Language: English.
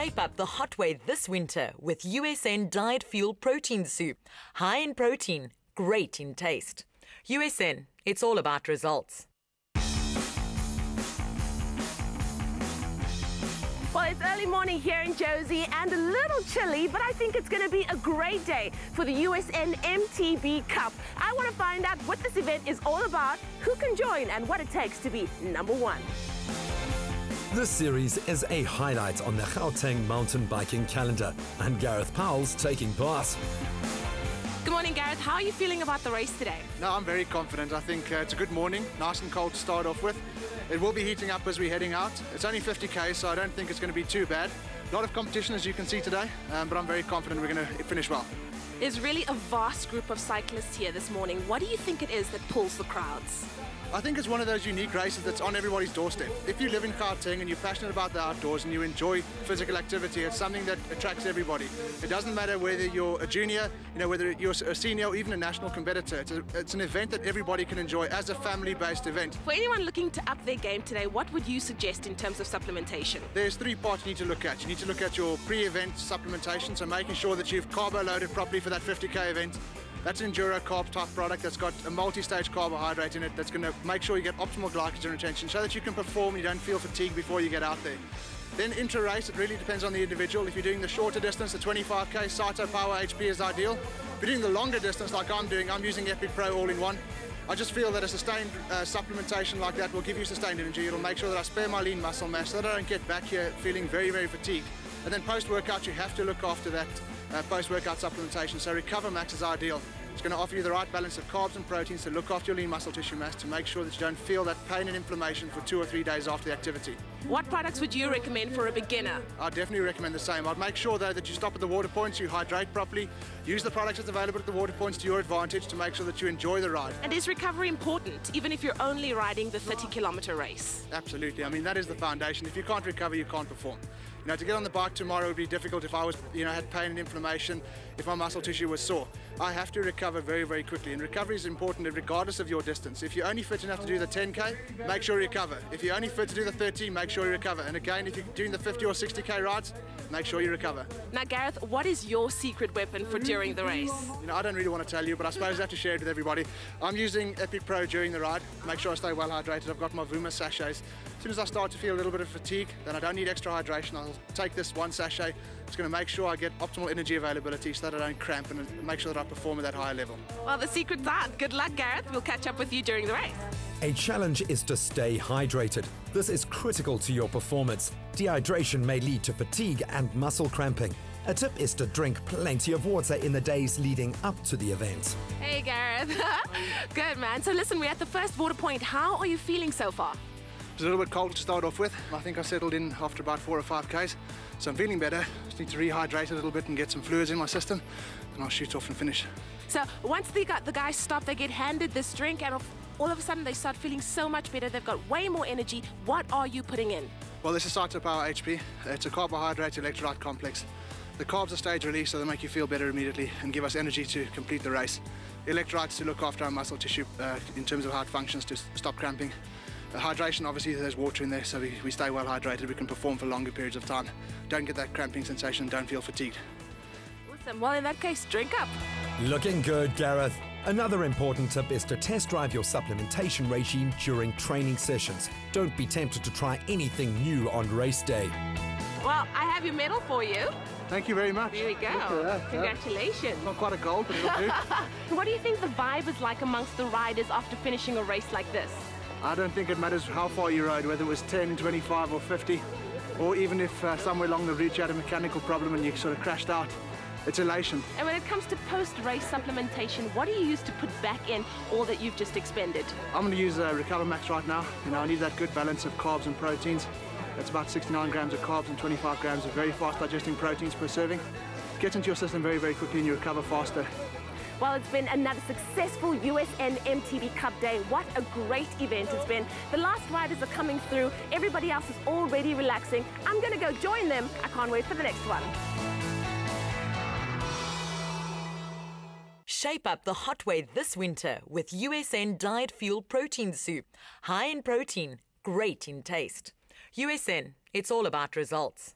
Shape up the hot way this winter with USN Diet Fuel Protein Soup. High in protein, great in taste. USN, it's all about results. Well, it's early morning here in Jozi and a little chilly, but I think it's going to be a great day for the USN MTB Cup. I want to find out what this event is all about, who can join, and what it takes to be #1. This series is a highlight on the Gauteng mountain biking calendar, and Gareth Powell's taking part. Good morning, Gareth. How are you feeling about the race today? No, I'm very confident. I think it's a good morning, nice and cold to start off with. It will be heating up as we're heading out. It's only 50k, so I don't think it's going to be too bad. A lot of competition, as you can see today, but I'm very confident we're going to finish well. There's really a vast group of cyclists here this morning. What do you think it is that pulls the crowds? I think it's one of those unique races that's on everybody's doorstep. If you live in Gauteng and you're passionate about the outdoors and you enjoy physical activity, it's something that attracts everybody. It doesn't matter whether you're a junior, whether you're a senior or even a national competitor. It's an event that everybody can enjoy as a family-based event. For anyone looking to up their game today, what would you suggest in terms of supplementation? There's three parts you need to look at. You need to look at your pre-event supplementation, so making sure that you've carbo-loaded properly for that 50k event. That's an Enduro Carb type product that's got a multi-stage carbohydrate in it that's going to make sure you get optimal glycogen retention so that you can perform and you don't feel fatigued before you get out there. Then intra-race, it really depends on the individual. If you're doing the shorter distance, the 25k, Cytopower HP is ideal. If you're doing the longer distance like I'm doing, I'm using Epic Pro all-in-one. I just feel that a sustained supplementation like that will give you sustained energy. It'll make sure that I spare my lean muscle mass so that I don't get back here feeling very, very fatigued. And then post-workout, you have to look after that post-workout supplementation, so Recover Max is ideal. It's going to offer you the right balance of carbs and proteins to look after your lean muscle tissue mass to make sure that you don't feel that pain and inflammation for 2 or 3 days after the activity. What products would you recommend for a beginner? I definitely recommend the same. I'd make sure though that you stop at the water points, you hydrate properly, use the products that's available at the water points to your advantage to make sure that you enjoy the ride. And is recovery important, even if you're only riding the 30-kilometer race? Absolutely. I mean, that is the foundation. If you can't recover, you can't perform. To get on the bike tomorrow would be difficult if I was, had pain and inflammation, if my muscle tissue was sore. I have to recover very, very quickly, and recovery is important regardless of your distance. If you're only fit enough to do the 10k, make sure you recover. If you're only fit to do the 30, make sure you recover. And again, if you're doing the 50 or 60k rides, make sure you recover. Now, Gareth, what is your secret weapon for during the race? I don't really want to tell you, but I suppose I have to share it with everybody. I'm using Epic Pro during the ride. Make sure I stay well hydrated. I've got my Vuma sachets. As soon as I start to feel a little bit of fatigue, then I don't need extra hydration. I'll take this one sachet. It's going to make sure I get optimal energy availability so that I don't cramp and make sure that I perform at that higher level. Well, the secret's out. Good luck, Gareth. We'll catch up with you during the race. A challenge is to stay hydrated. This is critical to your performance. Dehydration may lead to fatigue and muscle cramping. A tip is to drink plenty of water in the days leading up to the event. Hey, Gareth. Good, man. So listen, we're at the first water point. How are you feeling so far? It's a little bit cold to start off with. I think I settled in after about 4 or 5 k's, so I'm feeling better. Just need to rehydrate a little bit and get some fluids in my system, and I'll shoot off and finish. So once the guys stop, they get handed this drink, and all of a sudden they start feeling so much better. They've got way more energy. What are you putting in? Well, this is Cytopower HP. It's a carbohydrate electrolyte complex. The carbs are stage release, so they make you feel better immediately and give us energy to complete the race. Electrolytes to look after our muscle tissue in terms of how it functions to stop cramping. The hydration, obviously there's water in there, so we stay well hydrated, we can perform for longer periods of time. Don't get that cramping sensation, don't feel fatigued. Awesome, well in that case, drink up. Looking good, Gareth. Another important tip is to test drive your supplementation regime during training sessions. Don't be tempted to try anything new on race day. Well, I have your medal for you. Thank you very much. There we go. Congratulations. Not quite a gold, but it'll do. What do you think the vibe is like amongst the riders after finishing a race like this? I don't think it matters how far you rode, whether it was 10, 25 or 50, or even if somewhere along the route you had a mechanical problem and you sort of crashed out. It's elation. And when it comes to post-race supplementation, what do you use to put back in all that you've just expended? I'm going to use Recover Max right now. I need that good balance of carbs and proteins. That's about 69 grams of carbs and 25 grams of very fast digesting proteins per serving. It gets into your system very, very quickly and you recover faster. Well, it's been another successful USN MTB Cup day. What a great event it's been. The last riders are coming through. Everybody else is already relaxing. I'm going to go join them. I can't wait for the next one. Shape up the hot way this winter with USN Diet Fuel Protein Soup. High in protein, great in taste. USN, it's all about results.